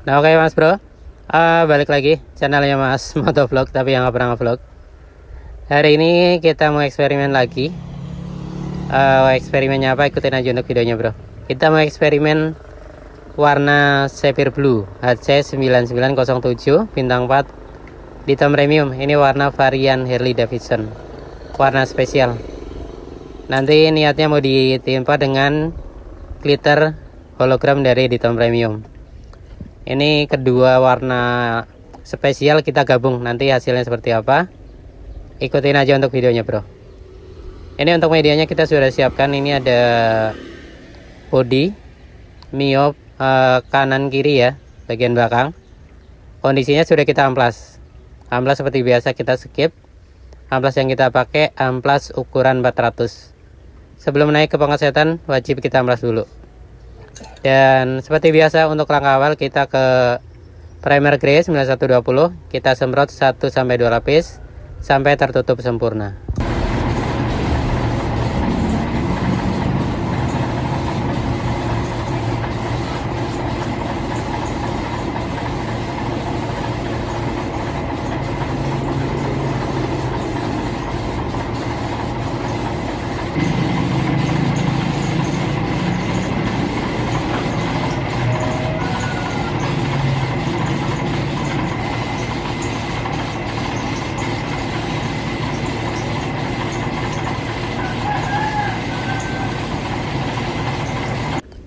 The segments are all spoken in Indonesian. Nah, oke Mas Bro, balik lagi channelnya Mas Motovlog, tapi yang gak pernah ngevlog. Hari ini kita mau eksperimen lagi. Eksperimennya apa? Ikutin aja untuk videonya Bro. Kita mau eksperimen warna Zephyr Blue HC 9907 bintang 4 Diton Premium. Ini warna varian Harley Davidson, warna spesial. Nanti niatnya mau ditimpa dengan glitter hologram dari Diton Premium. Ini kedua warna spesial kita gabung, nanti hasilnya seperti apa ikutin aja untuk videonya Bro. Ini untuk medianya kita sudah siapkan, ini ada body mio kanan kiri ya, bagian belakang. Kondisinya sudah kita amplas seperti biasa, kita skip. Amplas yang kita pakai amplas ukuran 400. Sebelum naik ke pengesetan wajib kita amplas dulu. Dan seperti biasa untuk langkah awal kita ke primer grey 9120, kita semprot 1-2 lapis sampai tertutup sempurna.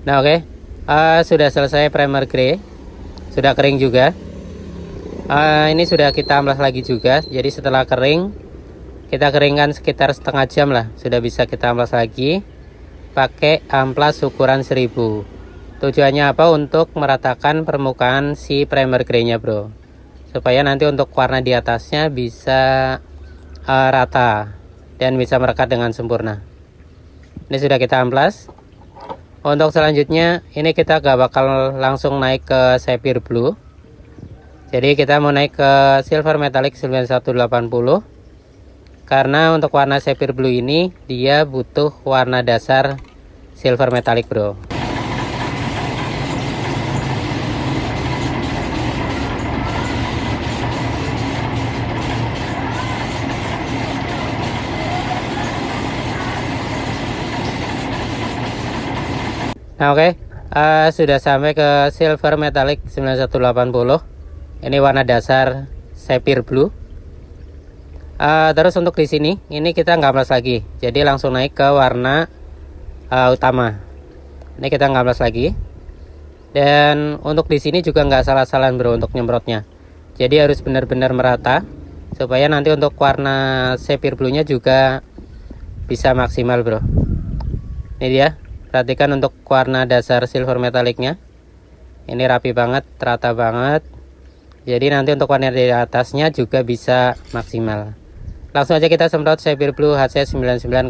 Nah oke, sudah selesai primer grey, sudah kering juga. Ini sudah kita amplas lagi juga. Jadi setelah kering, kita keringkan sekitar setengah jam lah, sudah bisa kita amplas lagi. Pakai amplas ukuran 1000. Tujuannya apa? Untuk meratakan permukaan si primer grey-nya Bro, supaya nanti untuk warna di atasnya bisa rata dan bisa merekat dengan sempurna. Ini sudah kita amplas. Untuk selanjutnya ini kita gak bakal langsung naik ke Zephyr Blue. Jadi kita mau naik ke Silver Metallic 9180. Karena untuk warna Zephyr Blue ini dia butuh warna dasar Silver Metallic Bro. Nah oke, sudah sampai ke Silver Metallic 9180. Ini warna dasar Zephyr Blue. Terus untuk di sini, ini kita nggak amplas lagi. Jadi langsung naik ke warna utama. Ini kita nggak amplas lagi. Dan untuk di sini juga nggak salah-salahan Bro untuk nyemprotnya. Jadi harus benar-benar merata supaya nanti untuk warna Zephyr Blue-nya juga bisa maksimal Bro. Ini dia. Perhatikan untuk warna dasar silver metallicnya, ini rapi banget, rata banget. Jadi nanti untuk warna di atasnya juga bisa maksimal. Langsung aja kita semprot Zephyr Blue HC 9907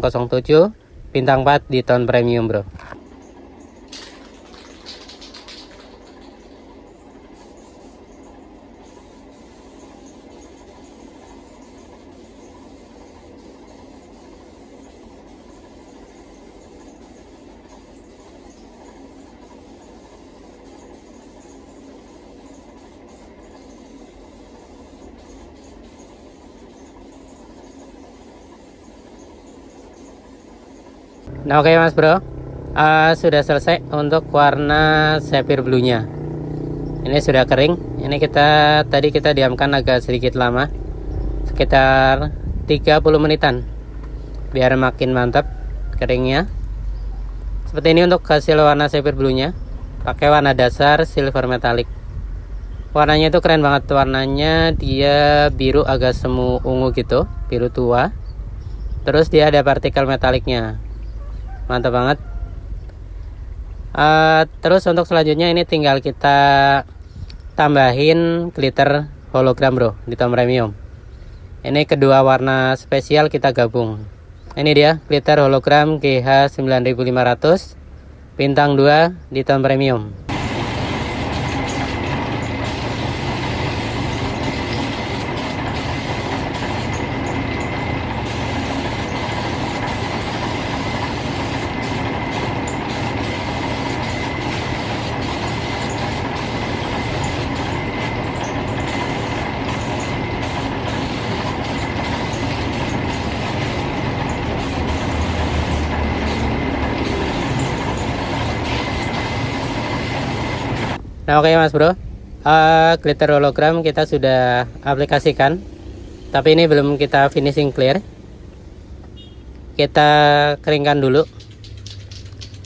bintang 4 Diton Premium Bro. Nah oke Mas Bro, sudah selesai untuk warna Zephyr Blue nya. Ini sudah kering. Ini tadi kita diamkan agak sedikit lama, sekitar 30 menitan, biar makin mantap keringnya. Seperti ini untuk hasil warna Zephyr Blue nya, pakai warna dasar Silver Metallic. Warnanya itu keren banget, warnanya dia biru agak semu ungu gitu, biru tua. Terus dia ada partikel metaliknya, mantap banget. Terus untuk selanjutnya ini tinggal kita tambahin glitter hologram Bro Diton Premium. Ini kedua warna spesial kita gabung. Ini dia glitter hologram GH9500 bintang 2 Diton Premium. Nah oke mas bro, glitter hologram kita sudah aplikasikan, tapi ini belum kita finishing clear. Kita keringkan dulu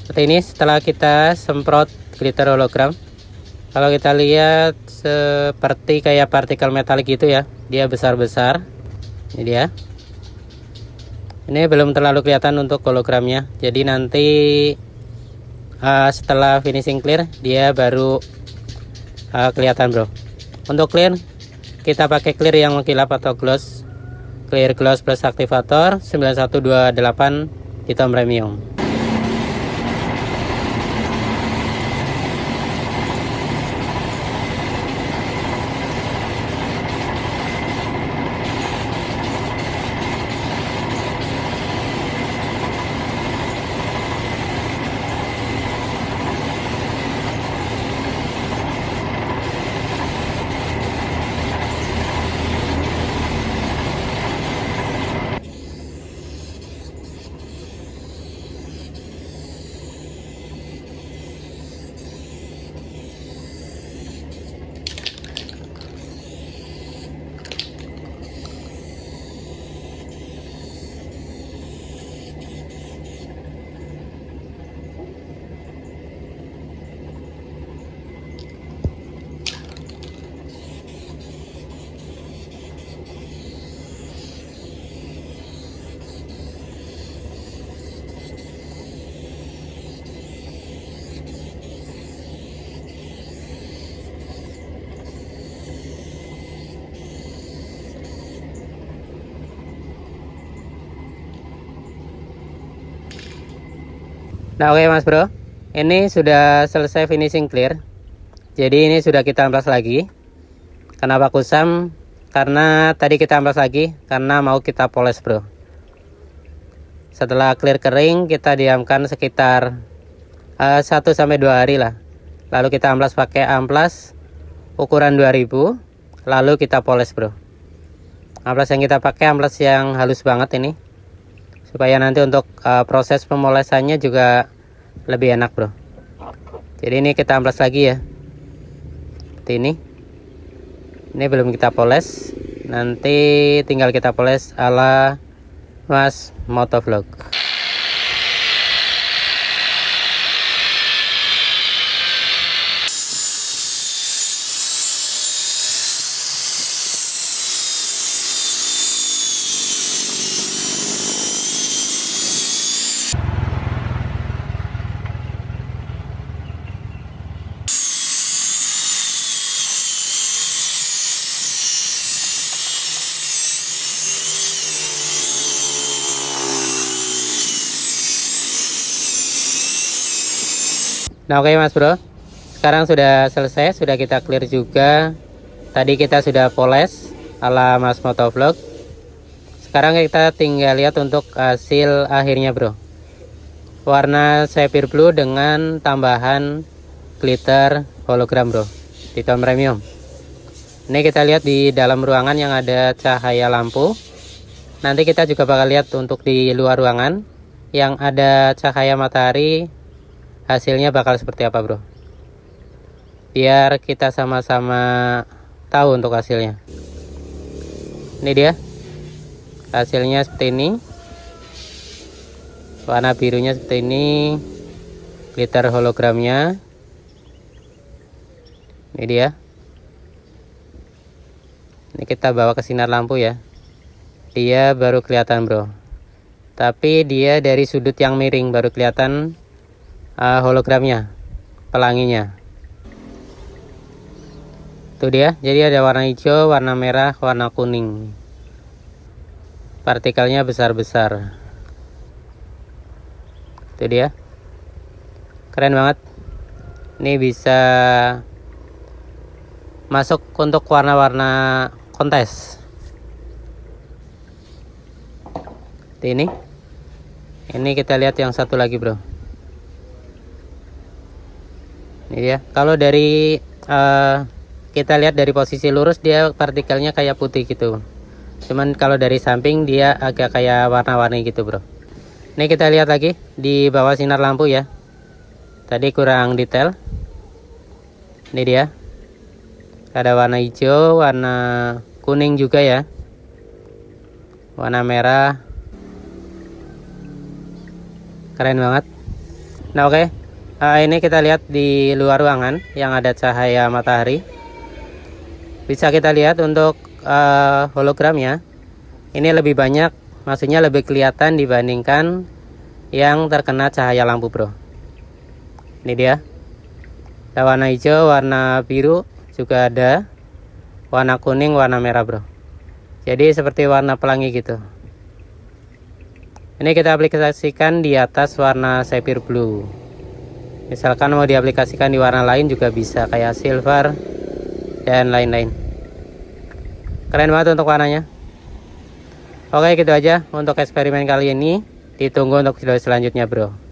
seperti ini. Setelah kita semprot glitter hologram, kalau kita lihat seperti kayak partikel metalik gitu ya, dia besar-besar. Ini dia. Ini belum terlalu kelihatan untuk hologramnya, jadi nanti setelah finishing clear dia baru kelihatan bro. Untuk clear kita pakai clear yang mengkilap atau gloss, clear gloss plus activator 9128 Diton Premium. Nah oke mas bro, ini sudah selesai finishing clear. Jadi ini sudah kita amplas lagi. Kenapa kusam? Karena tadi kita amplas lagi, karena mau kita poles bro. Setelah clear kering, kita diamkan sekitar 1-2 hari lah. Lalu kita amplas pakai amplas ukuran 2000, lalu kita poles bro. Amplas yang kita pakai amplas yang halus banget ini, supaya nanti untuk proses pemolesannya juga lebih enak bro. Jadi ini kita amplas lagi ya, seperti ini. Ini belum kita poles, nanti tinggal kita poles ala Mas Motovlog. Nah oke mas bro, sekarang sudah selesai, sudah kita clear juga. Tadi kita sudah poles ala Mas Motovlog. Sekarang kita tinggal lihat untuk hasil akhirnya bro. Warna Zephyr Blue dengan tambahan glitter hologram bro, Diton Premium. Ini kita lihat di dalam ruangan yang ada cahaya lampu. Nanti kita juga bakal lihat untuk di luar ruangan yang ada cahaya matahari, hasilnya bakal seperti apa bro, biar kita sama-sama tahu untuk hasilnya. Ini dia hasilnya seperti ini, warna birunya seperti ini, glitter hologramnya. Ini dia, ini kita bawa ke sinar lampu ya, dia baru kelihatan bro, tapi dia dari sudut yang miring baru kelihatan hologramnya, pelanginya. Itu dia, jadi ada warna hijau, warna merah, warna kuning. Partikelnya besar-besar. Itu dia. Keren banget. Ini bisa masuk untuk warna-warna kontes. Ini. Ini kita lihat yang satu lagi, bro. Ini dia. Kalau dari kita lihat dari posisi lurus dia partikelnya kayak putih gitu. Cuman kalau dari samping dia agak kayak warna-warni gitu bro. Ini kita lihat lagi di bawah sinar lampu ya. Tadi kurang detail. Ini dia, ada warna hijau, warna kuning juga ya, warna merah. Keren banget. Nah oke, ini kita lihat di luar ruangan yang ada cahaya matahari. Bisa kita lihat untuk hologramnya, ini lebih banyak, maksudnya lebih kelihatan dibandingkan yang terkena cahaya lampu bro. Ini dia, ada warna hijau, warna biru juga ada, warna kuning, warna merah bro. Jadi seperti warna pelangi gitu. Ini kita aplikasikan di atas warna Zephyr Blue. Misalkan mau diaplikasikan di warna lain juga bisa, kayak silver dan lain-lain. Keren banget untuk warnanya. Oke, gitu aja untuk eksperimen kali ini. Ditunggu untuk video selanjutnya bro.